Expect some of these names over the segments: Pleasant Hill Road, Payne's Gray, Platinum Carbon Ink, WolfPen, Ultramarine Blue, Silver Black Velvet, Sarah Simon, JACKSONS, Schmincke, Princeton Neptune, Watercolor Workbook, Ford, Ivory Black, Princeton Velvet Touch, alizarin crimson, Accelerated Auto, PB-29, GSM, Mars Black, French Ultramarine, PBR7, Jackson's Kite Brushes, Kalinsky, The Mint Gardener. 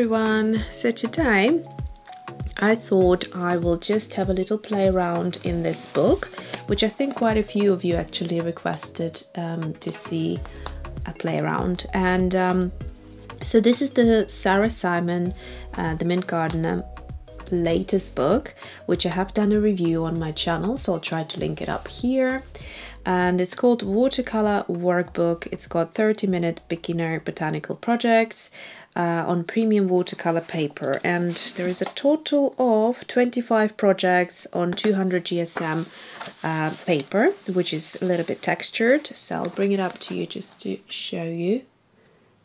everyone. So today I thought I will just have a little play around in this book, which I think quite a few of you actually requested to see a play around. And so this is the Sarah Simon, The Mint Gardener latest book, which I have done a review on my channel, so I'll try to link it up here. And it's called Watercolor Workbook. It's got 30-minute beginner botanical projects on premium watercolor paper, and there is a total of 25 projects on 200 GSM paper, which is a little bit textured, so I'll bring it up to you just to show you.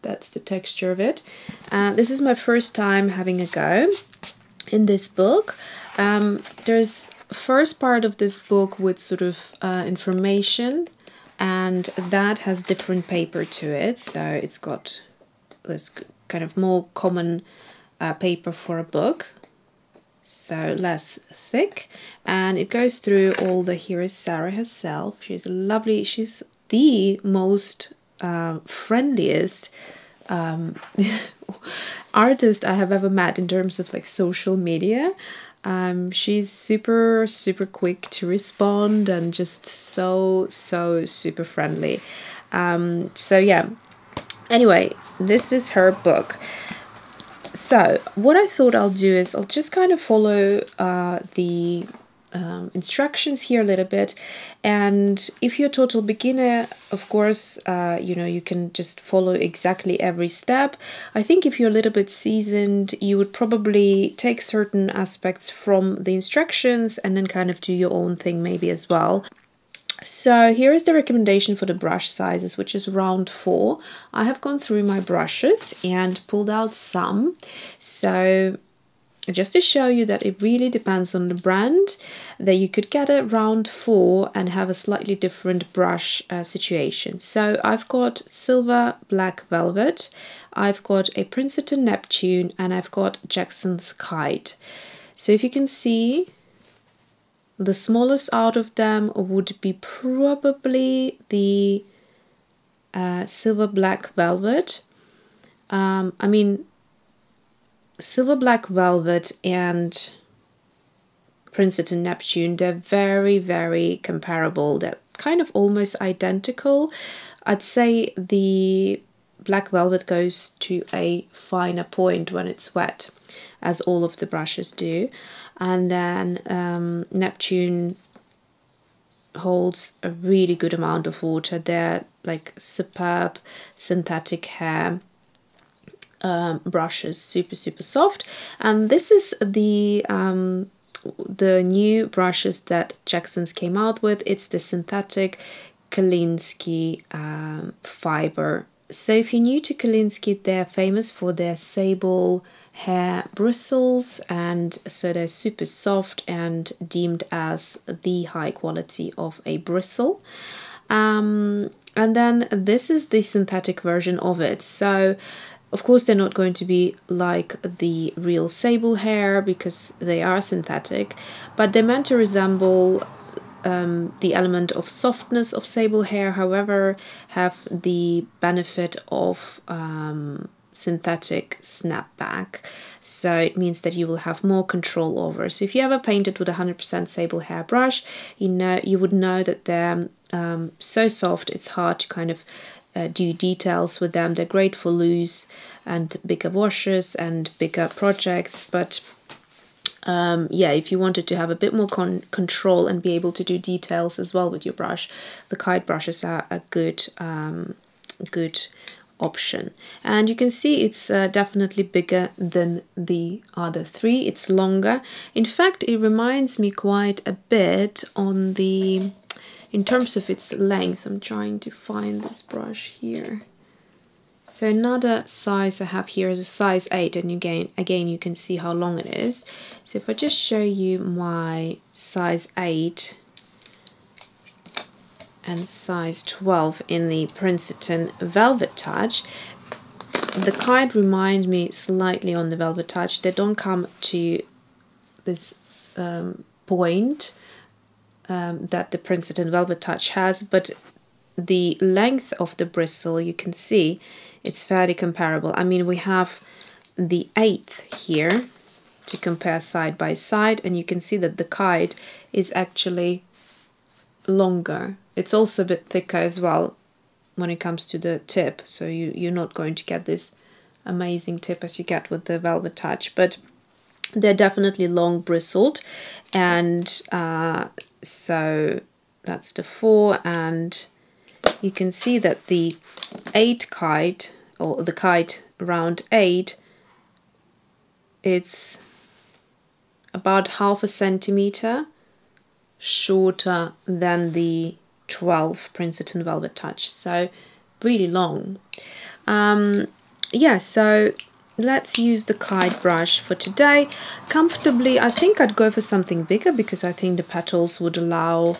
That's the texture of it. This is my first time having a go in this book. There's first part of this book with sort of information, and that has different paper to it, so it's got this kind of more common paper for a book, so less thick, and it goes through all the— here is Sarah herself. She's lovely. She's the most friendliest artist I have ever met in terms of like social media. She's super quick to respond and just so super friendly. So yeah, anyway, this is her book. So what I thought I'll do is I'll just kind of follow the instructions here a little bit, and if you're a total beginner, of course, you know, you can just follow exactly every step. I think if you're a little bit seasoned, you would probably take certain aspects from the instructions and then kind of do your own thing maybe as well. So here is the recommendation for the brush sizes, which is round 4. I have gone through my brushes and pulled out some, so just to show you that it really depends on the brand, that you could get a round 4 and have a slightly different brush situation. So I've got Silver Black Velvet, I've got a Princeton Neptune, and I've got Jackson's Kite. So if you can see, the smallest out of them would be probably the Silver Black Velvet. I mean, Silver Black Velvet and Princeton Neptune, they're very comparable. They're kind of almost identical. I'd say the Black Velvet goes to a finer point when it's wet, as all of the brushes do, and then Neptune holds a really good amount of water. They're like superb synthetic hair brushes, super soft. And this is the new brushes that Jackson's came out with. It's the synthetic Kalinsky fiber. So if you're new to Kalinsky, they're famous for their sable hair bristles, and so they're super soft and deemed as the high quality of a bristle. And then this is the synthetic version of it. So of course, they're not going to be like the real sable hair because they are synthetic, but they're meant to resemble the element of softness of sable hair, however, have the benefit of synthetic snapback. So it means that you will have more control over. So if you ever painted with 100% sable hair brush, you know, you would know that they're so soft, it's hard to kind of do details with them. They're great for loose and bigger washes and bigger projects, but yeah, if you wanted to have a bit more control and be able to do details as well with your brush, the kite brushes are a good good option. And you can see it's definitely bigger than the other three. It's longer. In fact, it reminds me quite a bit on the— in terms of its length, I'm trying to find this brush here. So another size I have here is a size 8, and again you can see how long it is. So if I just show you my size 8 and size 12 in the Princeton Velvet Touch, the kite remind me slightly on the Velvet Touch. They don't come to this point that the Princeton Velvet Touch has, but the length of the bristle, you can see it's fairly comparable. I mean, we have the 8th here to compare side by side, and you can see that the kite is actually longer. It's also a bit thicker as well when it comes to the tip, so you're not going to get this amazing tip as you get with the Velvet Touch, but they're definitely long bristled. And so that's the 4, and you can see that the 8 kite, or the kite round 8, it's about 0.5 centimeter shorter than the 12 Princeton Velvet Touch, so really long. Yeah, so let's use the kite brush for today. Comfortably, I think I'd go for something bigger because I think the petals would allow,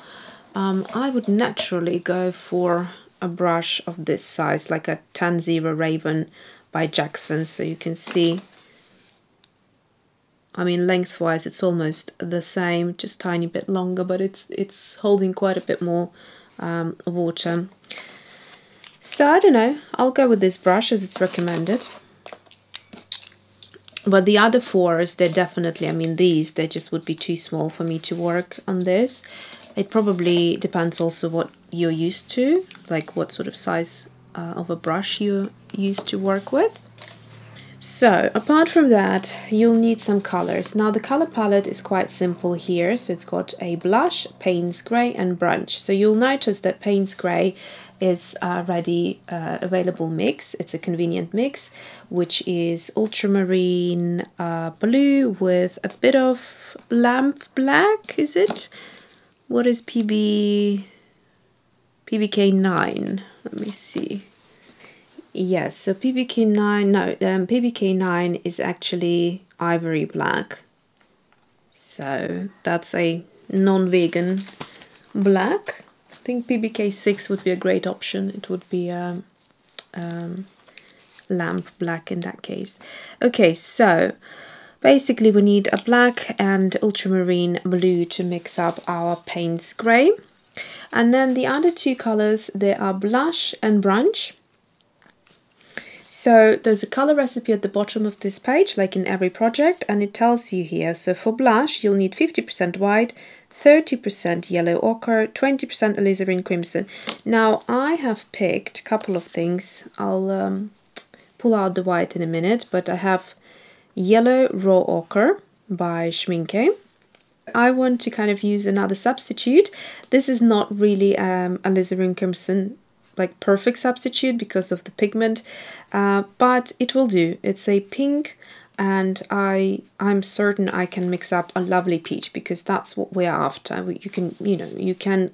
I would naturally go for a brush of this size, like a 10-0 Raven by Jackson. So you can see, I mean, lengthwise it's almost the same, just tiny bit longer, but it's holding quite a bit more water. So I don't know, I'll go with this brush as it's recommended. But the other 4s, they're definitely, I mean, these, they just would be too small for me to work on this. It probably depends also what you're used to, like what sort of size of a brush you're used to work with. So apart from that, you'll need some colors. Now the color palette is quite simple here. So it's got a blush, Payne's Gray, and brunch. So you'll notice that Payne's Gray is already available mix. It's a convenient mix, which is ultramarine blue with a bit of lamp black, is it? What is PBK9? Let me see. Yes, so PBK9, no, PBK9 is actually Ivory Black. So that's a non-vegan black. I think PBK6 would be a great option. It would be lamp black in that case. Okay, so basically we need a black and ultramarine blue to mix up our Payne's Gray. And then the other 2 colors, they are blush and brunch. So there's a color recipe at the bottom of this page, like in every project, and it tells you here. So for blush, you'll need 50% white, 30% yellow ochre, 20% alizarin crimson. Now I have picked a couple of things. I'll pull out the white in a minute, but I have yellow raw ochre by Schmincke. I want to kind of use another substitute. This is not really alizarin crimson, like perfect substitute because of the pigment, but it will do. It's a pink, and I'm certain I can mix up a lovely peach, because that's what we're after. You can, you know, you can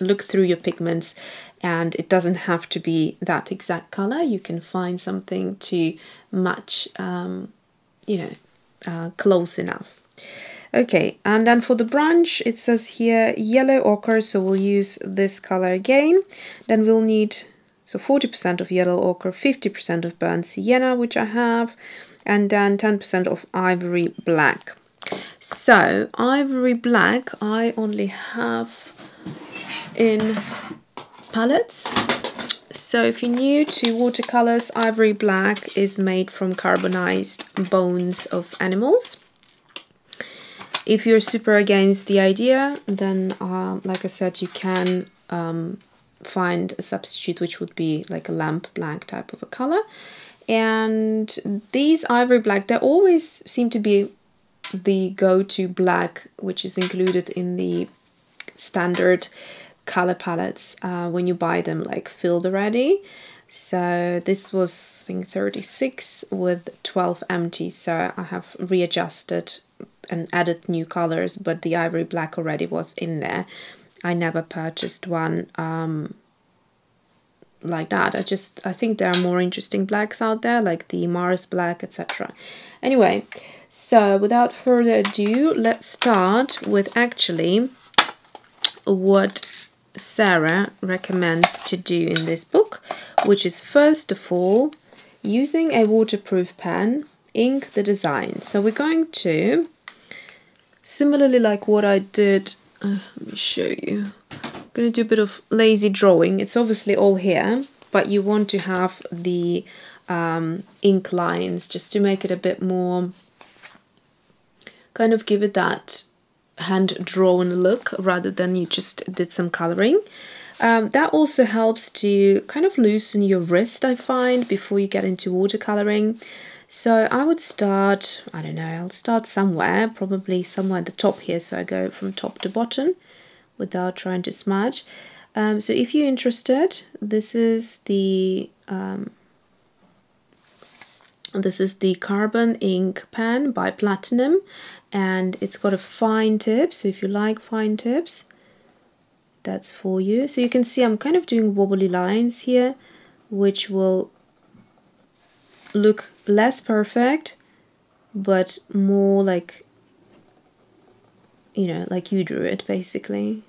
look through your pigments, and it doesn't have to be that exact color. You can find something to match, you know, close enough. Okay, and then for the brunch, it says here yellow ochre, so we'll use this color again. Then we'll need, so 40% of yellow ochre, 50% of burnt sienna, which I have, and then 10% of Ivory Black. So Ivory Black I only have in palettes. So if you're new to watercolors, Ivory Black is made from carbonized bones of animals. If you're super against the idea, then like I said, you can find a substitute which would be like a lamp black type of a color. And these Ivory Black, they always seem to be the go-to black which is included in the standard color palettes when you buy them, like filled already. So this was, I think, 36 with 12 empty, so I have readjusted and added new colors, but the Ivory Black already was in there. I never purchased one like that. I think there are more interesting blacks out there, like the Mars Black, etc. Anyway, so without further ado, let's start with actually what Sarah recommends to do in this book, which is, first of all, using a waterproof pen, ink the design. So we're going to, similarly like what I did, let me show you. I'm going to do a bit of lazy drawing. It's obviously all here, but you want to have the ink lines, just to make it a bit more, kind of give it that hand-drawn look rather than you just did some coloring. That also helps to kind of loosen your wrist, I find, before you get into watercoloring. So I would start, I don't know, I'll start somewhere, probably somewhere at the top here, so I go from top to bottom without trying to smudge. So if you're interested, this is the Carbon Ink pen by Platinum, and it's got a fine tip, so if you like fine tips, that's for you. So you can see I'm kind of doing wobbly lines here, which will look less perfect, but more like, you know, like you drew it, basically.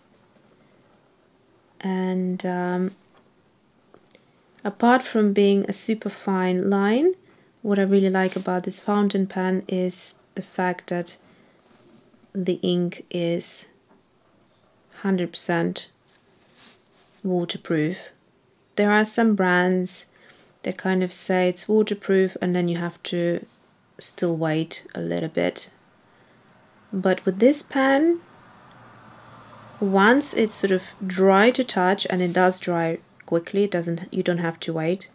And apart from being a super fine line, what I really like about this fountain pen is the fact that the ink is 100% waterproof. There are some brands that kind of say it's waterproof and then you have to still wait a little bit. But with this pen, once it's sort of dry to touch, and it does dry quickly, it doesn't, you don't have to wait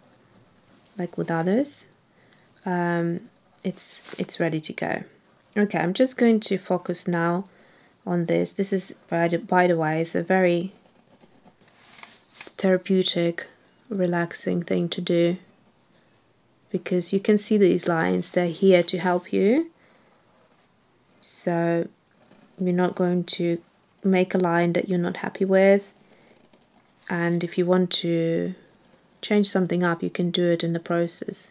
like with others, it's ready to go. Okay, I'm just going to focus now on this. This is, by the way, it's a very therapeutic, relaxing thing to do, because you can see these lines, they're here to help you. So you're not going to make a line that you're not happy with, and if you want to change something up, you can do it in the process.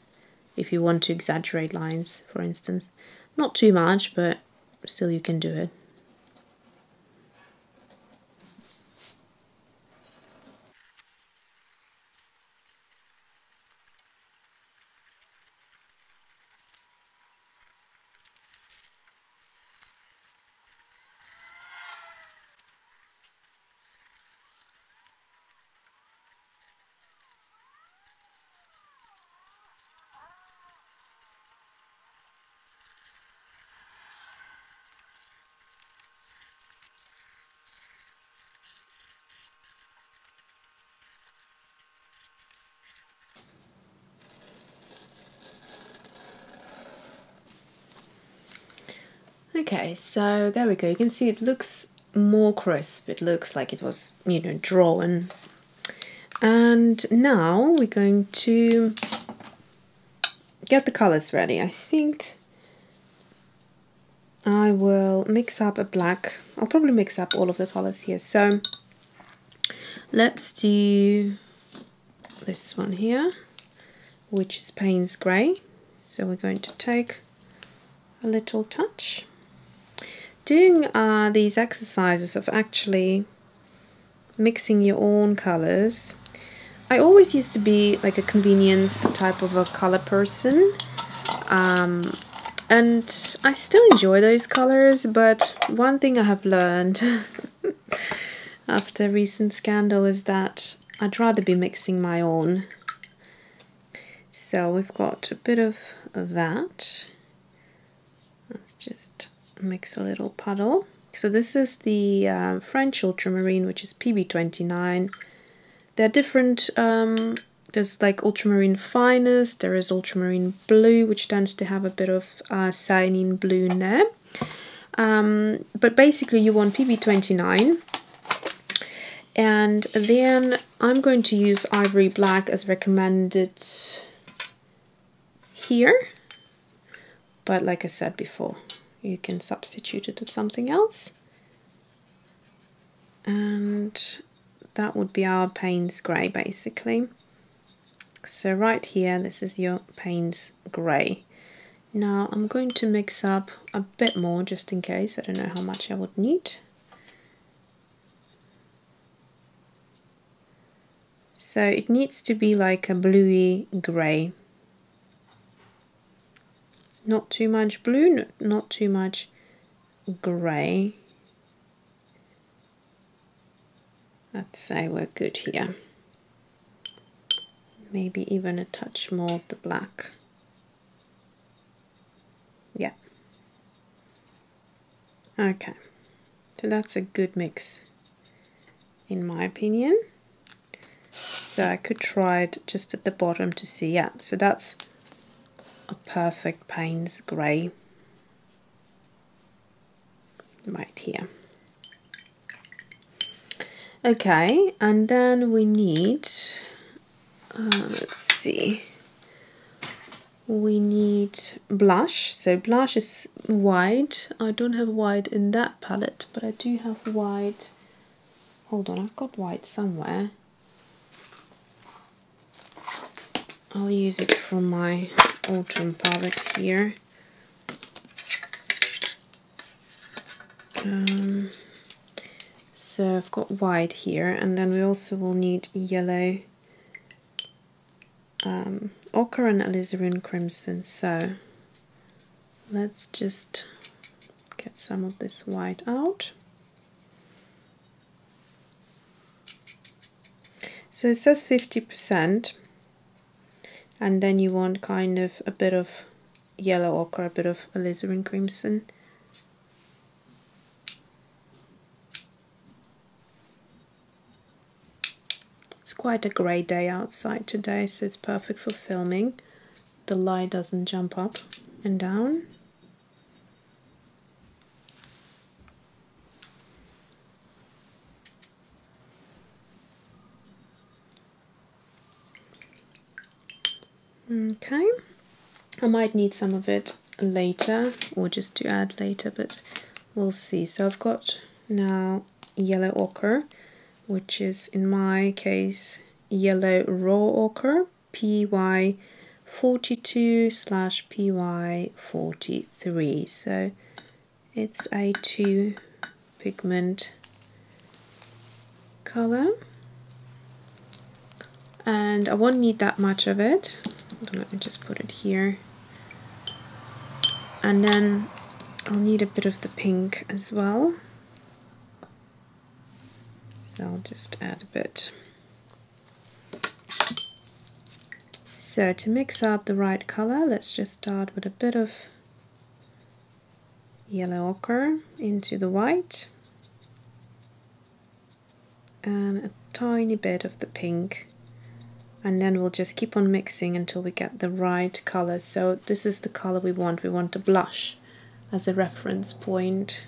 If you want to exaggerate lines, for instance, not too much, but still you can do it. Okay, so there we go. You can see it looks more crisp. It looks like it was, you know, drawn. And now we're going to get the colors ready. I think I will mix up a black. I'll probably mix up all of the colors here. So let's do this one here, which is Payne's Gray. So we're going to take a little touch. Doing these exercises of actually mixing your own colors, I always used to be like a convenience type of a color person, and I still enjoy those colors, but one thing I have learned after a recent scandal is that I'd rather be mixing my own. So we've got a bit of that. Let's just mix a little puddle. So this is the French Ultramarine, which is PB-29. There are different, there's like Ultramarine Finest, there is Ultramarine Blue, which tends to have a bit of cyanine blue in there. But basically you want PB-29. And then I'm going to use Ivory Black as recommended here. But like I said before, you can substitute it with something else. And that would be our Payne's Grey, basically. So right here, this is your Payne's Grey. Now I'm going to mix up a bit more, just in case. I don't know how much I would need. So it needs to be like a bluey grey. Not too much blue, not too much grey. I'd say we're good here. maybe even a touch more of the black. Yeah. Okay, so that's a good mix in my opinion. So I could try it just at the bottom to see. Yeah, so that's a perfect Payne's Gray right here. Okay, and then we need, let's see, we need blush. So blush is white. I don't have white in that palette, but I do have white. Hold on, I've got white somewhere. I'll use it from my autumn palette here. So I've got white here, and then we also will need yellow, ochre and alizarin crimson. So let's just get some of this white out. So it says 50%, and then you want kind of a bit of yellow ochre, a bit of alizarin crimson. Quite a grey day outside today, so it's perfect for filming. The light doesn't jump up and down. Okay, I might need some of it later or just to add later, but we'll see. So I've got now yellow ochre, which is in my case yellow raw ochre, PY42/PY43. So it's a 2 pigment color, and I won't need that much of it. Let me just put it here, and then I'll need a bit of the pink as well. So I'll just add a bit. So to mix up the right color, let's just start with a bit of yellow ochre into the white and a tiny bit of the pink, and then we'll just keep on mixing until we get the right color. So this is the color we want. We want the blush as a reference point.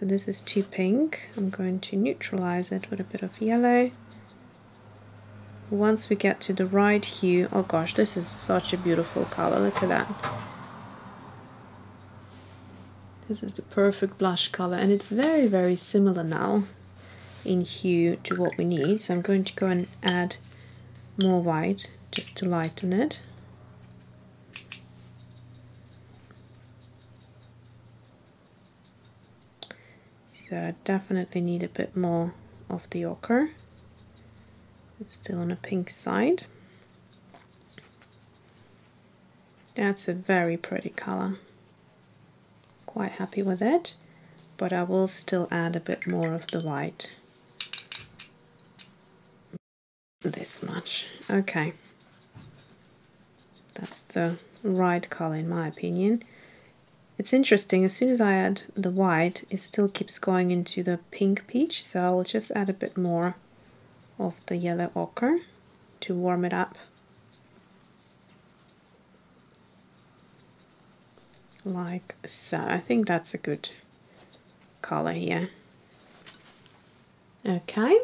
So this is too pink. I'm going to neutralize it with a bit of yellow. Once we get to the right hue, oh gosh, this is such a beautiful color, look at that. This is the perfect blush color, and it's very, very similar now in hue to what we need. So I'm going to go and add more white just to lighten it. So I definitely need a bit more of the ochre. It's still on a pink side. That's a very pretty color. Quite happy with it, but I will still add a bit more of the white. This much. Okay. That's the right color in my opinion. It's interesting, as soon as I add the white, it still keeps going into the pink peach, so I'll just add a bit more of the yellow ochre to warm it up. Like so. I think that's a good color here. Okay.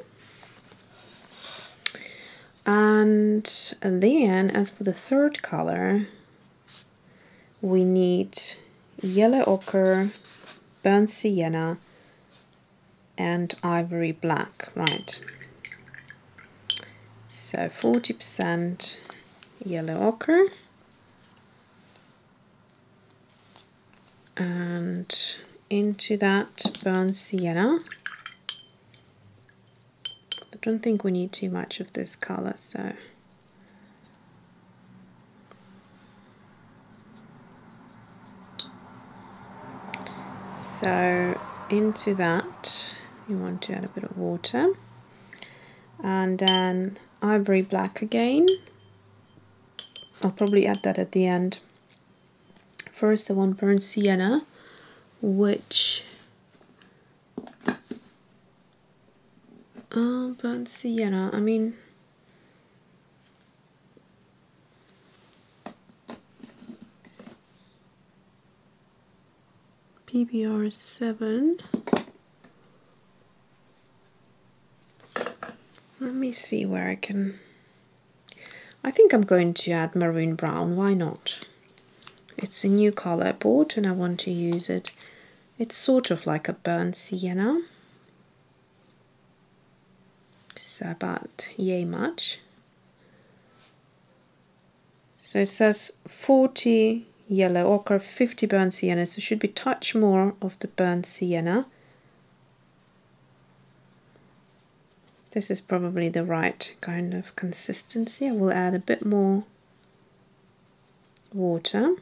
And then, as for the third color, we need yellow ochre, burnt sienna and ivory black, right? So 40% yellow ochre and into that burnt sienna. I don't think we need too much of this color, so into that you want to add a bit of water, and then ivory black again, I'll probably add that at the end. First I want burnt sienna, which burnt sienna, I mean, PBR7. Let me see where I can. I think I'm going to add maroon brown, why not? It's a new color I bought and I want to use it. It's sort of like a burnt sienna. It's about yay much. So it says 40 yellow ochre, 50 burnt sienna, so it should be a touch more of the burnt sienna. This is probably the right kind of consistency. I will add a bit more water.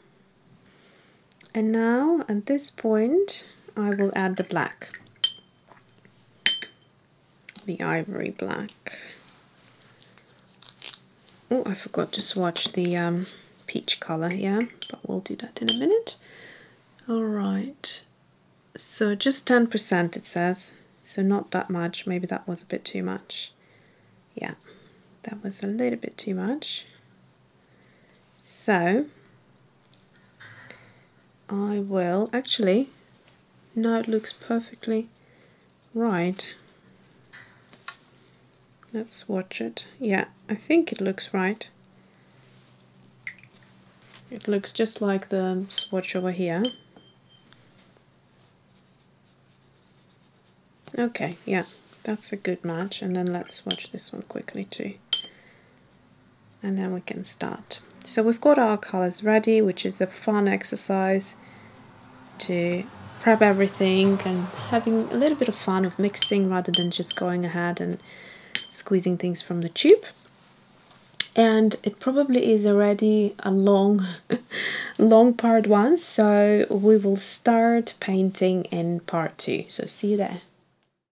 And now, at this point, I will add the black. The ivory black. Oh, I forgot to swatch the peach color here, but we'll do that in a minute. All right. So just 10% it says. So not that much, maybe that was a bit too much. Yeah, that was a little bit too much. So, I will, actually, no, it looks perfectly right. Let's swatch it. Yeah, I think it looks right. It looks just like the swatch over here. Okay, yeah, that's a good match. And then let's swatch this one quickly too. And then we can start. So we've got our colors ready, which is a fun exercise to prep everything and having a little bit of fun of mixing rather than just going ahead and squeezing things from the tube. And it probably is already a long part one, so we will start painting in part two. So see you there.